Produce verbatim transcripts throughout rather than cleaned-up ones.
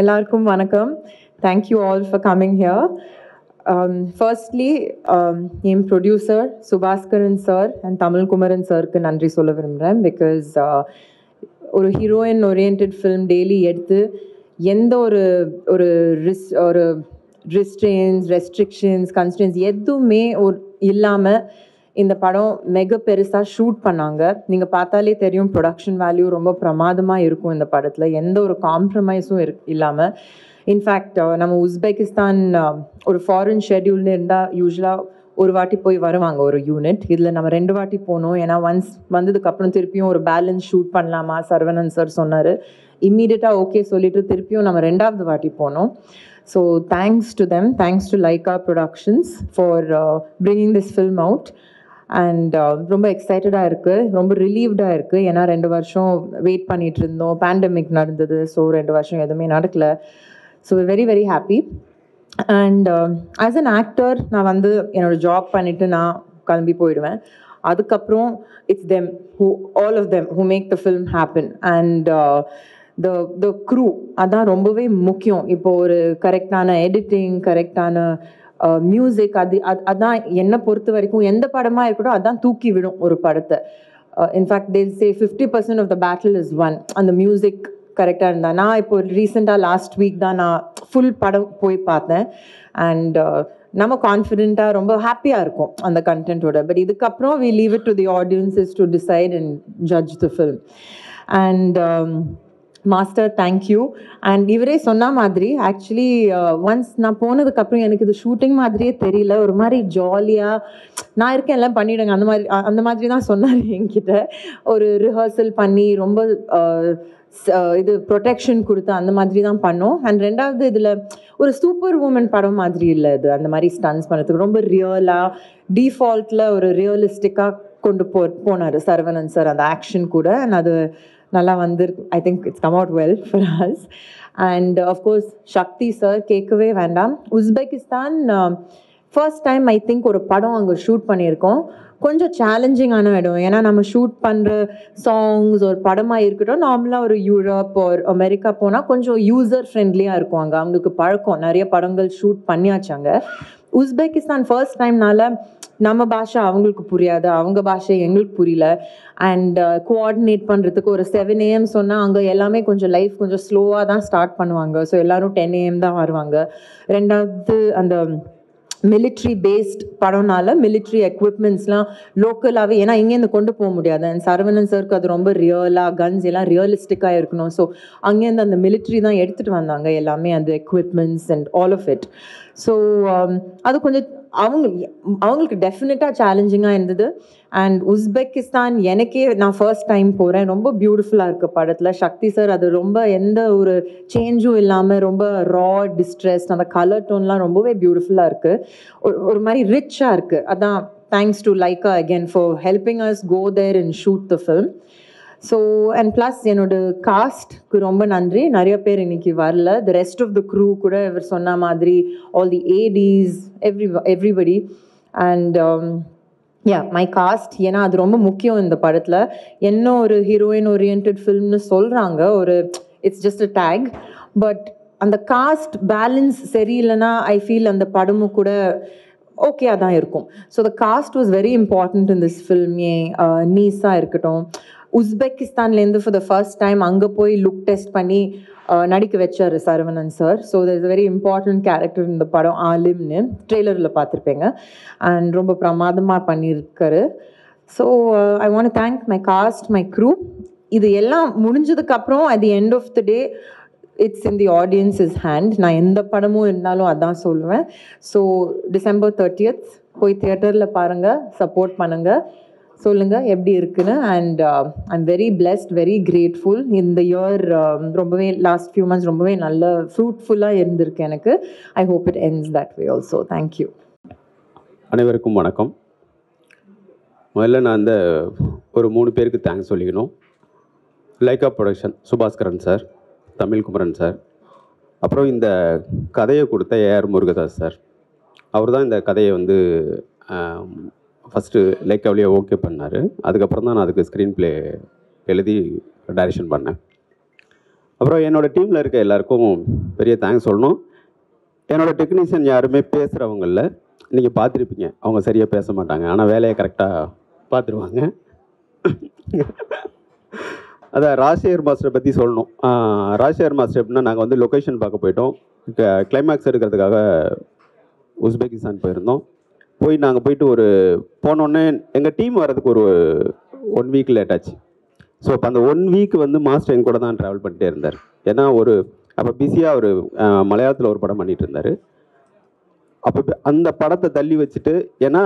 Ellarkum vanakkam. Thank you all for coming here. Um, firstly, um, I'm producer Subaskaran sir and Tamil Kumaran sir ku nandri solla virumbren because oru uh, heroine oriented film daily eduthu endha oru oru oru restraints, restrictions, constraints eddume or illama indha padam mega perusa shoot pannanga. Neenga paathale theriyum production value romba pramadama irukum indha padathila endha oru compromise illama. In fact, நம்ம Uzbekistan ஒரு foreign ஷெட்யூல்னு இருந்தால் யூஸ்வலாக ஒரு வாட்டி போய் வருவாங்க ஒரு யூனிட். இதில் நம்ம ரெண்டு வாட்டி போனோம். ஏன்னா ஒன்ஸ் வந்ததுக்கப்புறம் திருப்பியும் ஒரு பேலன்ஸ் ஷூட் பண்ணலாமா சரவணன் சார் சொன்னார். இம்மீடியட்டாக ஓகே சொல்லிட்டு திருப்பியும் நம்ம ரெண்டாவது வாட்டி போனோம். So thanks to them, thanks to Lyca productions for bringing this film out. And ரொம்ப எக்ஸைட்டடாக இருக்குது, ரொம்ப ரிலீவ்டாக இருக்குது. ஏன்னா ரெண்டு வருஷம் வெயிட் பண்ணிகிட்டு இருந்தோம். பேண்டமிக் நடந்தது. ஸோ ரெண்டு வருஷம் எதுவுமே நடக்கலை. So we're very, very happy. And uh, as an actor, நான் வந்து என்னோட ஜாப் பண்ணிட்டு நான் கிளம்பி போயிடுவேன். அதுக்கப்புறம் it's them, who, all of them, who make the film happen. And uh, the the crew, அதான் ரொம்பவே முக்கியம். இப்போ ஒரு கரெக்டான எடிட்டிங், கரெக்டான மியூசிக், அது அதான் என்னை பொறுத்த வரைக்கும் எந்த படமாக இருக்கட்டும் அதான் தூக்கி விடும் ஒரு படத்தை. In fact they'll say fifty percent of the battle is won. அந்த மியூசிக் கரெக்டாக இருந்தா. நான் இப்போ ரீசெண்டாக லாஸ்ட் வீக் தான் நான் ஃபுல் படம் போய் பார்த்தேன். அண்ட் நம்ம கான்ஃபிடென்ட்டாக ரொம்ப ஹாப்பியாக இருக்கும் அந்த கண்டென்ட்டோட. பட் இதுக்கப்புறம் we leave it to the audiences to decide and judge the film. And um, master thank you. And இவரே சொன்ன மாதிரி ஆக்சுவலி ஒன்ஸ் நான் போனதுக்கப்புறம் எனக்கு இது ஷூட்டிங் மாதிரியே தெரியல. ஒரு மாதிரி ஜாலியாக நான் இருக்கேன் எல்லாம் பண்ணிவிடுங்க அந்த மாதிரி அந்த மாதிரி தான் சொன்னார் என்கிட்ட. ஒரு ரிஹர்சல் பண்ணி ரொம்ப இது ப்ரொடெக்ஷன் கொடுத்து அந்த மாதிரி தான் பண்ணோம். அண்ட் ரெண்டாவது இதில் ஒரு சூப்பர் உமன் படம் மாதிரி இல்லை இது. அந்த மாதிரி ஸ்டன்ஸ் பண்ணுறதுக்கு ரொம்ப ரியலாக டிஃபால்ட்டில் ஒரு ரியலிஸ்டிக்காக கொண்டு போ போனார் சரவணன் சார் அந்த ஆக்ஷன் கூட. அண்ட் அது நல்லா வந்துருக்கு. I think it's come out well for us. And of course Sakthi sir கேட்கவே வேண்டாம். Uzbekistan first time I think ஒரு படம் அங்கே ஷூட் பண்ணியிருக்கோம். கொஞ்சம் சேலஞ்சிங்கான இடம். ஏன்னா நம்ம ஷூட் பண்ணுற சாங்ஸ் ஒரு படமாக இருக்கட்டும், நார்மலாக ஒரு யூரோப் ஒரு அமெரிக்கா போனால் கொஞ்சம் யூசர் ஃப்ரெண்ட்லியாக இருக்கும். அங்கே அவங்களுக்கு பழக்கம், நிறைய படங்கள் ஷூட் பண்ணியாச்சாங்க. உஸ்பெகிஸ்தான் ஃபர்ஸ்ட் டைம்னால நம்ம பாஷை அவங்களுக்கு புரியாது, அவங்க பாஷை எங்களுக்கு புரியல. அண்ட் கோஆர்டினேட் பண்ணுறதுக்கு ஒரு செவன் ஏஎம் சொன்னால் அங்கே எல்லாமே கொஞ்சம் லைஃப் கொஞ்சம் ஸ்லோவாக தான் ஸ்டார்ட் பண்ணுவாங்க. ஸோ எல்லோரும் டென் ஏஎம் தான் வருவாங்க. ரெண்டாவது அந்த மிலிட்ரி பேஸ்ட் படம்னால மிலிட்ரி எக்யூப்மெண்ட்ஸ்லாம் லோக்கலாகவே, ஏன்னா இங்கேருந்து கொண்டு போக முடியாது. அண்ட் சரவணன் சருக்கு அது ரொம்ப ரியலாக கன்ஸ் எல்லாம் ரியலிஸ்டிக்காக இருக்கணும். ஸோ அங்கேருந்து அந்த மிலிட்ரி தான் எடுத்துகிட்டு வந்தாங்க எல்லாமே, அந்த equipments and all of it. So அது கொஞ்சம் அவங்க அவங்களுக்கு டெஃபினட்டாக சேலஞ்சிங்காக இருந்தது. அண்ட் உஸ்பெகிஸ்தான் எனக்கே நான் ஃபர்ஸ்ட் டைம் போகிறேன். ரொம்ப பியூட்டிஃபுல்லாக இருக்குது படத்தில். சக்தி சார் அது ரொம்ப எந்த ஒரு சேஞ்சும் இல்லாமல் ரொம்ப ரா டிஸ்ட்ரெஸ், அந்த கலர் டோன்லாம் ரொம்பவே பியூட்டிஃபுல்லாக இருக்குது. ஒரு ஒரு மாதிரி ரிச்சாக இருக்குது. அதான் thanks to Lyca again for helping us go there and shoot the film. So and plus என்னோட காஸ்ட்க்கு ரொம்ப நன்றி. நிறைய பேர் இன்னைக்கு வரல. The rest of the crew கூட இவர் சொன்ன மாதிரி all the ADs, every everybody and yeah my cast. ஏன்னா அது ரொம்ப முக்கியம் இந்த படத்தில். என்ன ஒரு ஹீரோயின் ஓரியன்ட் ஃபில்ம்னு சொல்கிறாங்க, ஒரு it's just a tag. But அந்த காஸ்ட் பேலன்ஸ் சரியில்லைன்னா ஐ ஃபீல் அந்த படமும் கூட ஓகே அதான் இருக்கும். So the cast was very important in this film. ஏன் நீஸாக இருக்கட்டும், உஸ்பெகிஸ்தான்லேருந்து ஃபார் த ஃபர்ஸ்ட் டைம் அங்கே போய் லுக் டெஸ்ட் பண்ணி நடிக்க வச்சார் சரவணன் சார். ஸோ அது இஸ் வெரி இம்பார்ட்டன்ட் கேரக்டர் இந்த படம், ஆலிம்னு ட்ரெய்லரில் பார்த்துருப்பீங்க. அண்ட் ரொம்ப பிரமாதமாக பண்ணியிருக்காரு. So I want thank my cast, my crew. இது எல்லாம் முடிஞ்சதுக்கப்புறம் at the end of the day it's in the audiences hand. நான் எந்த படமும் இருந்தாலும் அதான் சொல்லுவேன். ஸோ டிசம்பர் தேர்ட்டியத் போய் தியேட்டரில் பாருங்கள், சப்போர்ட் பண்ணுங்கள், சொல்லுங்கள் எப்படி இருக்குன்னு. And I'm very blessed, very grateful. இந்த இயர் ரொம்பவே லாஸ்ட் ஃபியூ மந்த்ஸ் ரொம்பவே நல்ல ஃப்ரூட்ஃபுல்லாக இருந்திருக்கு எனக்கு. I hope it ends that way also. Thank you. அனைவருக்கும் வணக்கம். முதல்ல நான் இந்த ஒரு மூணு பேருக்கு தேங்க்ஸ் சொல்லிக்கணும். Lyca production, Subaskaran sir, Tamil Kumaran sir, அப்புறம் இந்த கதையை கொடுத்த ஏஆர் முருகதாஸ் சார். அவர் தான் இந்த கதையை வந்து ஃபஸ்ட்டு லைக்காவிலேயே ஓகே பண்ணார். அதுக்கப்புறம் தான் நான் அதுக்கு ஸ்க்ரீன் ப்ளே எழுதி டைரெக்ஷன் பண்ணேன். அப்புறம் என்னோட டீம்ல இருக்க எல்லாருக்கும் பெரிய தேங்க்ஸ் சொல்லணும். என்னோட டெக்னீஷியன் யாருமே பேசுறவங்க இல்ல, நீங்க பாத்திருப்பீங்க, அவங்க சரியா பேச மாட்டாங்க, ஆனா வேலையை கரெக்டா பாத்துருவாங்க. அத ராஜேர் மாஸ்டர் பத்தி சொல்லணும். ராஜேர் மாஸ்டர் அப்படின்னா நாங்க வந்து லொகேஷன் பார்க்க போயிட்டோம். கிளைமேக்ஸ் எடுக்கிறதுக்காக உஸ்பெகிஸ்தான் போயிருந்தோம். போய் நாங்கள் போயிட்டு ஒரு போனோடனே எங்கள் டீம் வர்றதுக்கு ஒரு ஒன் வீக் லேட் ஆச்சு. ஸோ அப்போ அந்த ஒன் வீக் வந்து மாஸ்டர் என் கூட தான் ட்ராவல் பண்ணிட்டே இருந்தார். ஏன்னா ஒரு அப்போ பிஸியாக ஒரு மலையாளத்தில் ஒரு படம் பண்ணிகிட்டு இருந்தார். அப்போ அந்த படத்தை தள்ளி வச்சுட்டு, ஏன்னா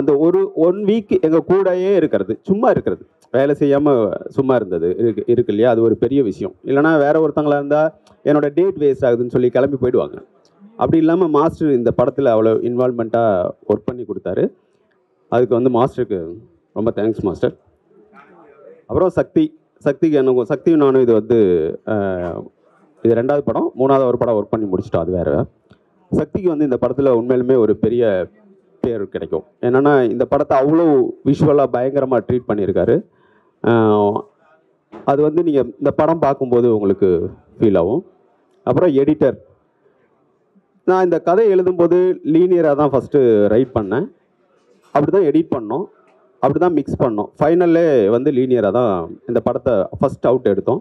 அந்த ஒரு ஒன் வீக் எங்கள் கூடையே இருக்கிறது, சும்மா இருக்கிறது, வேலை செய்யாமல் சும்மா இருந்தது இருக்கு இருக்கு இல்லையா, அது ஒரு பெரிய விஷயம். இல்லைனா வேறு ஒருத்தங்களாக இருந்தால் என்னோடய டேட் வேஸ்ட் ஆகுதுன்னு சொல்லி கிளம்பி போயிடுவாங்க. அப்படி இல்லாமல் மாஸ்டர் இந்த படத்தில் அவ்வளோ இன்வால்மெண்ட்டாக ஒர்க் பண்ணி கொடுத்தாரு. அதுக்கு வந்து மாஸ்டருக்கு ரொம்ப தேங்க்ஸ் மாஸ்டர். அப்புறம் சக்தி சக்திக்கு எனக்கு சக்தி நானும் இது வந்து இது ரெண்டாவது படம், மூணாவது ஒரு படம் ஒர்க் பண்ணி முடிச்சிட்டோம். அது வேறு. சக்திக்கு வந்து இந்த படத்தில் உண்மையிலுமே ஒரு பெரிய பேர் கிடைக்கும். என்னென்னா இந்த படத்தை அவ்வளோ விஷுவலாக பயங்கரமாக ட்ரீட் பண்ணியிருக்காரு. அது வந்து நீங்கள் இந்த படம் பார்க்கும்போது உங்களுக்கு ஃபீல் ஆகும். அப்புறம் எடிட்டர், நான் இந்த கதை எழுதும்போது லீனியராக தான் ஃபஸ்ட்டு ரைட் பண்ணேன், அப்படி தான் எடிட் பண்ணோம், அப்படி தான் மிக்ஸ் பண்ணோம். ஃபைனல்லே வந்து லீனியராக தான் இந்த படத்தை ஃபஸ்ட் அவுட் எடுத்தோம்.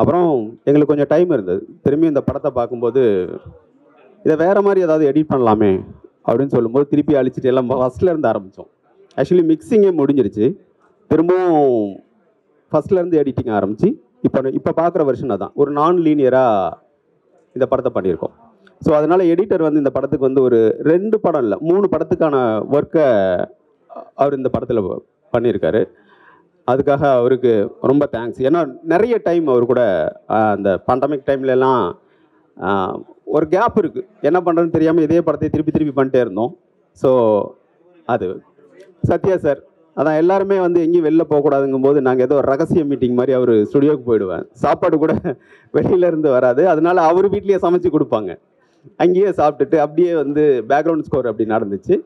அப்புறம் எங்களுக்கு கொஞ்சம் டைம் இருந்தது. திரும்பியும் இந்த படத்தை பார்க்கும்போது இதை வேறு மாதிரி ஏதாவது எடிட் பண்ணலாமே அப்படின்னு சொல்லும்போது திருப்பி அழிச்சிட்டு எல்லாம் ஃபஸ்ட்லேருந்து ஆரம்பித்தோம். ஆக்சுவலி மிக்ஸிங்கே முடிஞ்சிருச்சு, திரும்பவும் ஃபஸ்ட்லேருந்து எடிட்டிங் ஆரம்பித்து இப்போ இப்போ பார்க்குற வெர்ஷன் அதான் ஒரு நான் லீனியராக இந்த படத்தை பண்ணியிருக்கோம். ஸோ அதனால் எடிட்டர் வந்து இந்த படத்துக்கு வந்து ஒரு ரெண்டு படம் இல்லை மூணு படத்துக்கான ஒர்க்கை அவர் இந்த படத்தில் பண்ணியிருக்காரு. அதுக்காக அவருக்கு ரொம்ப தேங்க்ஸ். ஏன்னா நிறைய டைம் அவர் கூட அந்த பேண்டமிக் டைம்லலாம் ஒரு கேப் இருக்குது, என்ன பண்ணுறதுன்னு தெரியாமல் இதே படத்தை திருப்பி திருப்பி பண்ணிட்டே இருந்தோம். ஸோ அது சத்யா சார் அதான் எல்லாருமே வந்து எங்கேயும் வெளில போகக்கூடாதுங்கும் போது நாங்கள் ஏதோ ரகசிய மீட்டிங் மாதிரி அவர் ஸ்டுடியோவுக்கு போயிடுவேன். சாப்பாடு கூட வெளியிலேருந்து வராது, அதனால அவர் வீட்லேயே சமைச்சு கொடுப்பாங்க, அங்கேயே சாப்பிட்டுட்டு அப்படியே வந்து பேக்ரவுண்ட் ஸ்கோர் அப்படி நடந்துச்சு.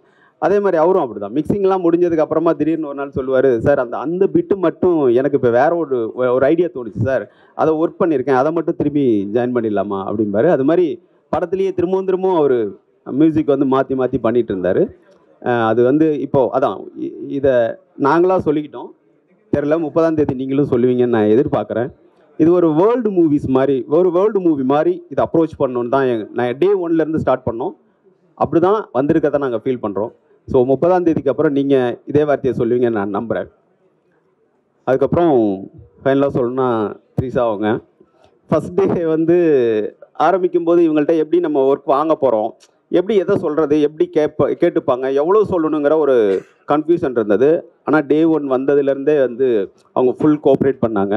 அதே மாதிரி அவரும் அப்படி தான் மிக்சிங்லாம் முடிஞ்சதுக்கு அப்புறமா திடீர்னு ஒரு நாள் சொல்லுவார், சார் அந்த அந்த பிட்டு மட்டும் எனக்கு இப்போ வேற ஒரு ஒரு ஐடியா தோணுச்சு சார், அதை ஒர்க் பண்ணியிருக்கேன், அதை மட்டும் திரும்பி ஜாயின் பண்ணிடலாமா அப்படின்பாரு. அது மாதிரி படத்துலேயே திரும்பவும் திரும்பவும் அவர் மியூசிக் வந்து மாற்றி மாற்றி பண்ணிகிட்டு இருந்தார். அது வந்து இப்போது அதான் இதை நாங்களாக சொல்லிக்கிட்டோம், தெரியல முப்பதாம் தேதி நீங்களும் சொல்லுவீங்கன்னு நான் எதிர்பார்க்குறேன். இது ஒரு வேர்ல்டு மூவிஸ் மாதிரி ஒரு வேர்ல்டு மூவி மாதிரி இதை அப்ரோச் பண்ணணுன்னு தான் நான் டே ஒன்லேருந்து ஸ்டார்ட் பண்ணோம். அப்படி தான் வந்திருக்கதான் நாங்கள் ஃபீல் பண்ணுறோம். ஸோ முப்பதாம் தேதிக்கு அப்புறம் நீங்கள் இதே வார்த்தையை சொல்லுவீங்கன்னு நான் நம்புகிறேன். அதுக்கப்புறம் ஃபைனலாக சொல்லணும்னா த்ரீஸா அவங்க ஃபஸ்ட் டே வந்து ஆரம்பிக்கும்போது இவங்கள்ட்ட எப்படி நம்ம ஒர்க் வாங்க போகிறோம், எப்படி எதை சொல்கிறது, எப்படி கேட்ப கேட்டுப்பாங்க எவ்வளோ சொல்லணுங்கிற ஒரு கன்ஃபியூஷன் இருந்தது. ஆனால் டே ஒன் வந்ததுலேருந்தே வந்து அவங்க ஃபுல் கோஆப்ரேட் பண்ணாங்க.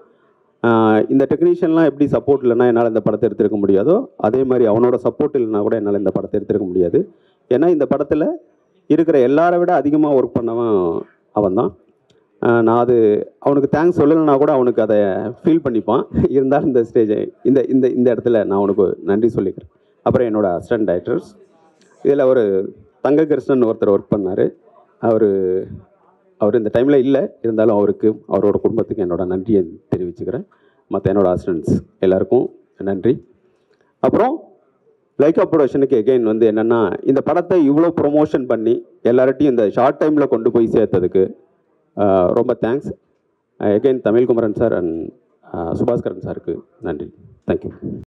இந்த டெக்னீஷியன்லாம் எப்படி சப்போர்ட் இல்லைன்னா என்னால் இந்த படத்தை எடுத்திருக்க முடியாதோ அதே மாதிரி அவனோட சப்போர்ட் இல்லைன்னா கூட என்னால் இந்த படத்தை எடுத்திருக்க முடியாது. ஏன்னா இந்த படத்தில் இருக்கிற எல்லாரை விட அதிகமாக ஒர்க் பண்ணவன் அவன் தான். நான் அது அவனுக்கு தேங்க்ஸ் சொல்லலைன்னா கூட அவனுக்கு அதை ஃபீல் பண்ணிப்பான். இருந்தாலும் இந்த ஸ்டேஜ் இந்த இந்த இந்த இடத்துல நான் அவனுக்கு நன்றி சொல்லிக்கிறேன். அப்புறம் என்னோடய அசிஸ்டன்ட் டைரக்டர்ஸ், இதில் ஒரு தங்ககிருஷ்ணன் ஒருத்தர் ஒர்க் பண்ணார். அவர் அவர் இந்த டைமில் இல்லை, இருந்தாலும் அவருக்கு அவரோட குடும்பத்துக்கு என்னோட நன்றியை தெரிவிச்சுக்கிறேன். மற்ற என்னோடய அசிஸ்டன்ட்ஸ் எல்லாருக்கும் நன்றி. அப்புறம் லைக்கா ப்ரொடக்ஷனுக்கு எகெயின் வந்து என்னென்னா இந்த படத்தை இவ்வளோ ப்ரொமோஷன் பண்ணி எல்லார்ட்டையும் இந்த ஷார்ட் டைமில் கொண்டு போய் சேர்த்ததுக்கு ரொம்ப thanks. Again Tamil Kumaran sir and Subaskaran சாருக்கு நன்றி. தேங்க்யூ.